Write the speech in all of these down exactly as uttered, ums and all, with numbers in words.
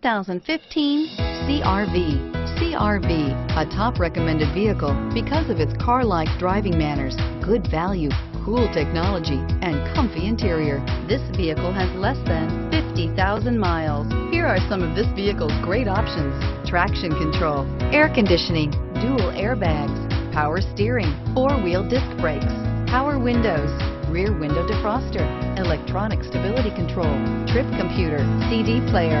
two thousand fifteen C R V. C R V, a top recommended vehicle because of its car-like driving manners, good value, cool technology, and comfy interior. This vehicle has less than fifty thousand miles. Here are some of this vehicle's great options: traction control, air conditioning, dual airbags, power steering, four-wheel disc brakes, power windows, rear window defroster, electronic stability control, trip computer, C D player.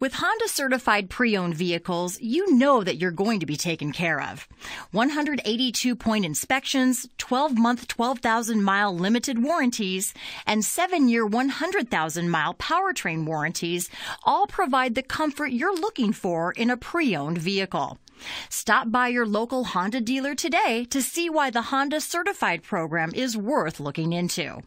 With Honda certified pre-owned vehicles, you know that you're going to be taken care of. one hundred eighty-two point inspections, twelve month, twelve thousand mile limited warranties, and seven year, one hundred thousand mile powertrain warranties all provide the comfort you're looking for in a pre-owned vehicle. Stop by your local Honda dealer today to see why the Honda certified program is worth looking into.